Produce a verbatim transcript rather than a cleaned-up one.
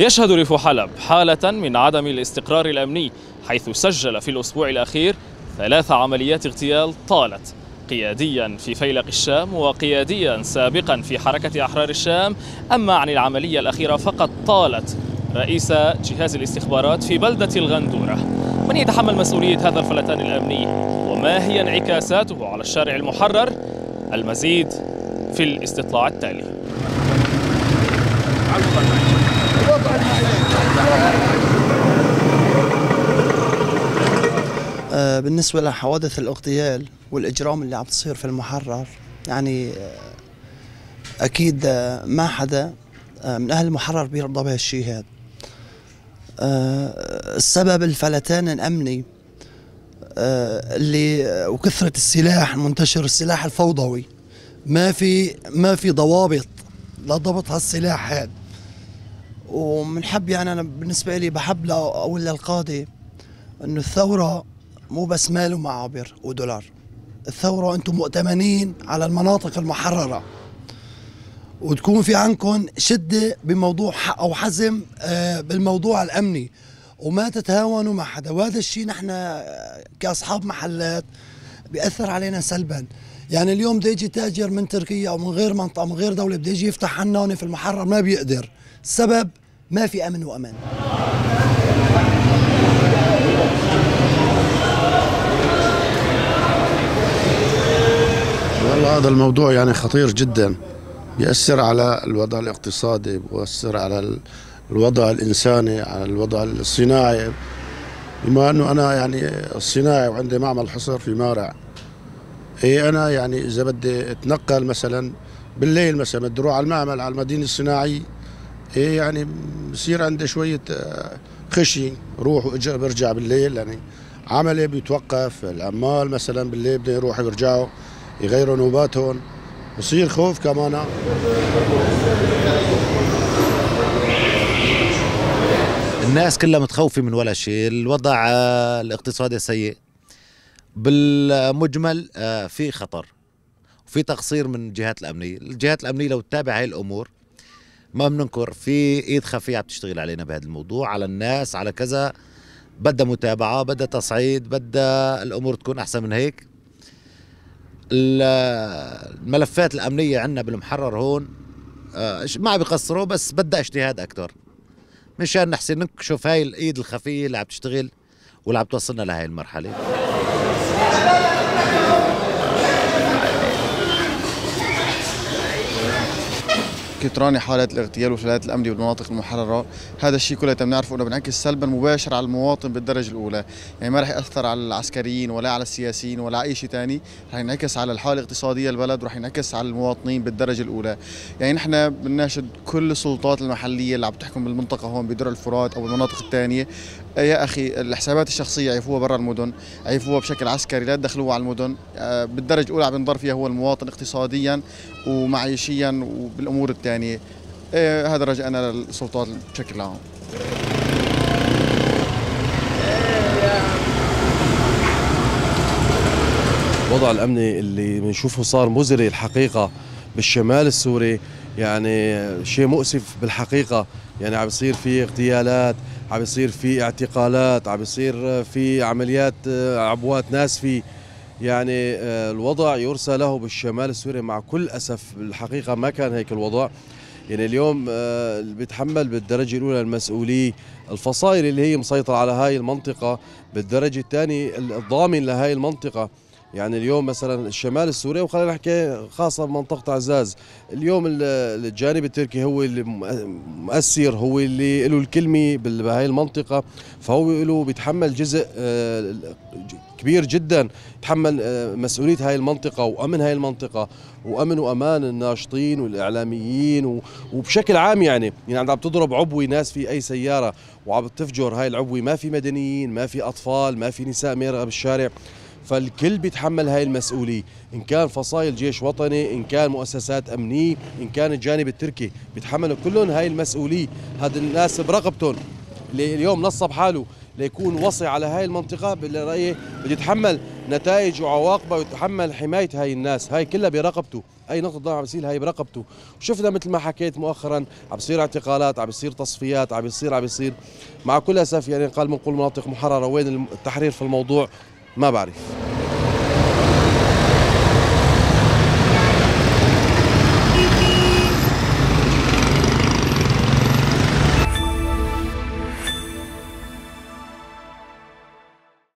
يشهد ريف حلب حالة من عدم الاستقرار الأمني، حيث سجل في الأسبوع الأخير ثلاث عمليات اغتيال طالت، قياديا في فيلق الشام وقياديا سابقا في حركة أحرار الشام. أما عن العملية الأخيرة فقد طالت رئيس جهاز الاستخبارات في بلدة الغندورة. من يتحمل مسؤولية هذا الفلتان الأمني؟ وما هي انعكاساته على الشارع المحرر؟ المزيد في الاستطلاع التالي. بالنسبة لحوادث الاغتيال والإجرام اللي عم تصير في المحرر، يعني أكيد ما حدا من أهل المحرر بيرضى بهالشيء هذا. السبب الفلتان الأمني اللي وكثرة السلاح المنتشر، السلاح الفوضوي، ما في ما في ضوابط لضبط هالسلاح هذا. ومنحب يعني أنا بالنسبة لي بحب لأقول للقاضي إنه الثورة مو بس مال ومعابر ودولار، الثورة أنتم مؤتمنين على المناطق المحررة، وتكون في عندكم شدة بموضوع أو حزم بالموضوع الأمني، وما تتهاونوا مع حدا. وهذا الشيء نحن كأصحاب محلات بيأثر علينا سلبا. يعني اليوم بده يجي تاجر من تركيا أو من غير منطقة من غير دولة، بده يجي يفتح عنا هون في المحرر، ما بيقدر. السبب ما في أمن وأمان. والله هذا الموضوع يعني خطير جدا، يأثر على الوضع الاقتصادي، يؤثر على الوضع الإنساني، على الوضع الصناعي، بما أنه أنا يعني الصناعي وعندي معمل حصر في مارع. إيه أنا يعني إذا بدي أتنقل مثلا بالليل، مثلا بدي أروح على المعمل على المدينة الصناعية، إيه يعني بصير عندي شوية خشية، روح وبرجع بالليل، يعني عملي بيتوقف، العمال مثلا بالليل بدهم يروحوا يرجعوا يغيروا نوباتهم، بصير خوف كمان. الناس كلها متخوفة من ولا شيء، الوضع الاقتصادي سيء بالمجمل، في خطر وفي تقصير من الجهات الأمنية. الجهات الأمنية لو تتابع هاي الأمور ما بننكر، في إيد خفية عم تشتغل علينا بهذا الموضوع، على الناس، على كذا. بدها متابعة، بدها تصعيد، بدها الأمور تكون أحسن من هيك. الملفات الأمنية عندنا بالمحرر هون ما عم يقصروا، بس بدها اجتهاد أكثر مشان نحسن نكشف هاي الإيد الخفية اللي عم تشتغل واللي عم توصلنا لهي المرحلة. كتراني حالات الاغتيال والفلاتات الامني بالمناطق المحرره، هذا الشيء كله بنعرفه انه بنعكس سلبا مباشر على المواطن بالدرجه الاولى، يعني ما راح ياثر على العسكريين ولا على السياسيين ولا على اي شيء ثاني، راح ينعكس على الحاله الاقتصاديه البلد، وراح ينعكس على المواطنين بالدرجه الاولى. يعني نحن بنناشد كل السلطات المحليه اللي عم تحكم بالمنطقه هون بدرع الفرات او المناطق الثانيه، يا اخي الحسابات الشخصيه عيفوها برا المدن، عيفوها بشكل عسكري، لا تدخلوها على المدن. بالدرجه الاولى عم ينضر فيها هو المواطن اقتصاديا ومعيشيا وبالامور الثانيه. يعني إيه هذا رجعنا للسلطات بشكل عام. الوضع الأمني اللي بنشوفه صار مزري الحقيقة بالشمال السوري، يعني شيء مؤسف بالحقيقة. يعني عم بيصير في اغتيالات، عم بيصير في اعتقالات، عم بيصير في عمليات عبوات ناسفة. يعني الوضع يرثى له بالشمال السوري مع كل أسف. الحقيقة ما كان هيك الوضع. يعني اليوم اللي بيتحمل بالدرجة الأولى المسؤولية الفصائل اللي هي مسيطرة على هاي المنطقة، بالدرجة الثانية الضامن لهاي المنطقة. يعني اليوم مثلا الشمال السوري، وخلينا نحكي خاصة بمنطقة عزاز، اليوم الجانب التركي هو اللي مؤثر، هو اللي له الكلمة بهاي المنطقة، فهو له بيتحمل جزء كبير جدا، يتحمل مسؤولية هاي المنطقة وأمن هاي المنطقة وأمن وأمان الناشطين والإعلاميين وبشكل عام. يعني يعني عم تضرب عبوة ناس في أي سيارة وعم تفجر هاي العبوة، ما في مدنيين، ما في أطفال، ما في نساء مارقة بالشارع، فالكل بيتحمل هاي المسؤولية، إن كان فصائل جيش وطني، إن كان مؤسسات أمنية، إن كان الجانب التركي، بيتحملوا كلهم هاي المسؤولية. هاد الناس برقبتهم اللي اليوم نصب حاله ليكون وصي على هاي المنطقة، بالرأي بده يتحمل نتائج وعواقبه ويتحمل حمايه هاي الناس، هاي كلها براقبته، اي نقطه ضعف عم يصير هاي براقبته، وشفنا مثل ما حكيت مؤخرا عم بيصير اعتقالات، عم بيصير تصفيات، عم بيصير عم بيصير مع كل اسف يعني قال بنقول مناطق محرره، وين التحرير في الموضوع؟ ما بعرف.